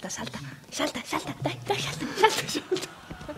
Salta, salta, salta, salta, dai, dai, salta, salta, salta.